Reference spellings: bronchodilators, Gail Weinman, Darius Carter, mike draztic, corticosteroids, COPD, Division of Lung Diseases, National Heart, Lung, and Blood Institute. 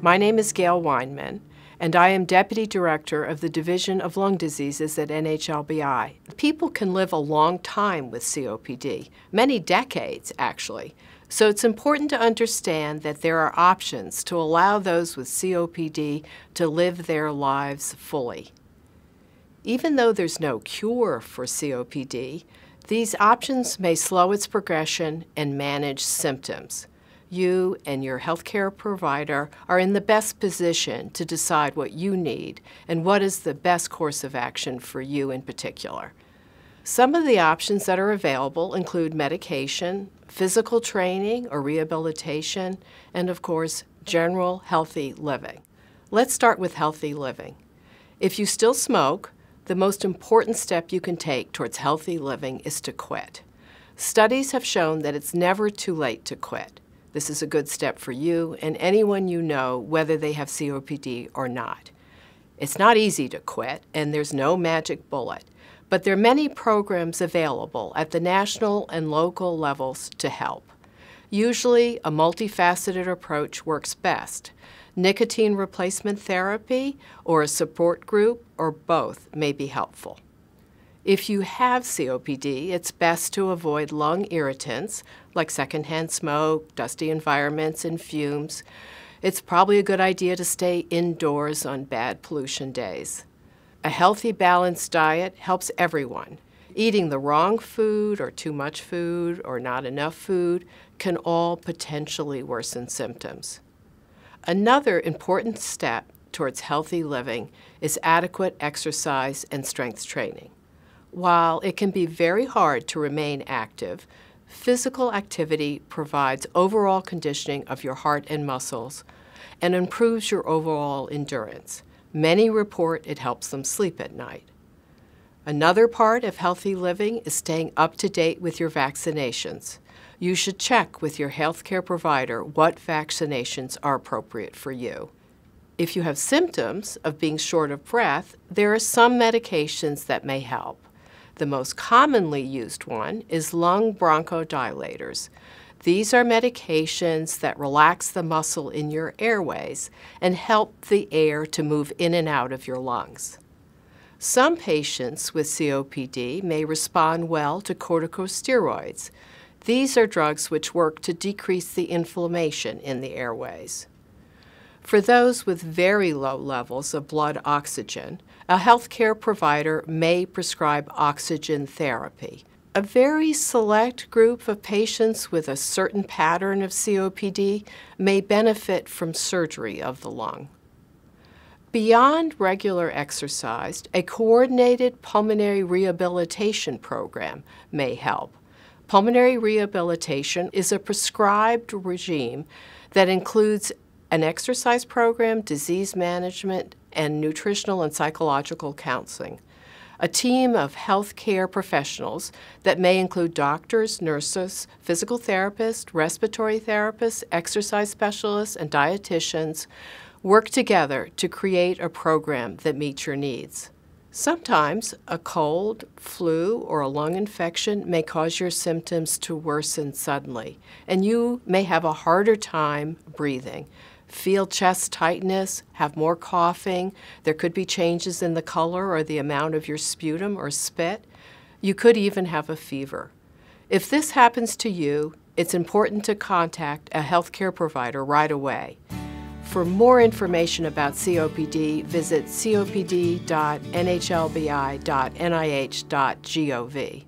My name is Gail Weinman, and I am Deputy Director of the Division of Lung Diseases at NHLBI. People can live a long time with COPD, many decades actually, so it's important to understand that there are options to allow those with COPD to live their lives fully. Even though there's no cure for COPD, these options may slow its progression and manage symptoms. You and your healthcare provider are in the best position to decide what you need and what is the best course of action for you in particular. Some of the options that are available include medication, physical training or rehabilitation, and of course, general healthy living. Let's start with healthy living. If you still smoke, the most important step you can take towards healthy living is to quit. Studies have shown that it's never too late to quit. This is a good step for you and anyone you know, whether they have COPD or not. It's not easy to quit, and there's no magic bullet, but there are many programs available at the national and local levels to help. Usually, a multifaceted approach works best. Nicotine replacement therapy or a support group or both may be helpful. If you have COPD, it's best to avoid lung irritants like secondhand smoke, dusty environments, and fumes. It's probably a good idea to stay indoors on bad pollution days. A healthy, balanced diet helps everyone. Eating the wrong food or too much food or not enough food can all potentially worsen symptoms. Another important step towards healthy living is adequate exercise and strength training. While it can be very hard to remain active, physical activity provides overall conditioning of your heart and muscles and improves your overall endurance. Many report it helps them sleep at night. Another part of healthy living is staying up to date with your vaccinations. You should check with your healthcare provider what vaccinations are appropriate for you. If you have symptoms of being short of breath, there are some medications that may help. The most commonly used one is lung bronchodilators. These are medications that relax the muscle in your airways and help the air to move in and out of your lungs. Some patients with COPD may respond well to corticosteroids. These are drugs which work to decrease the inflammation in the airways. For those with very low levels of blood oxygen, a healthcare provider may prescribe oxygen therapy. A very select group of patients with a certain pattern of COPD may benefit from surgery of the lung. Beyond regular exercise, a coordinated pulmonary rehabilitation program may help. Pulmonary rehabilitation is a prescribed regime that includes an exercise program, disease management, and nutritional and psychological counseling. A team of healthcare professionals that may include doctors, nurses, physical therapists, respiratory therapists, exercise specialists, and dietitians work together to create a program that meets your needs. Sometimes a cold, flu, or a lung infection may cause your symptoms to worsen suddenly, and you may have a harder time breathing. Feel chest tightness, have more coughing, there could be changes in the color or the amount of your sputum or spit. You could even have a fever. If this happens to you, it's important to contact a healthcare provider right away. For more information about COPD, visit copd.nhlbi.nih.gov.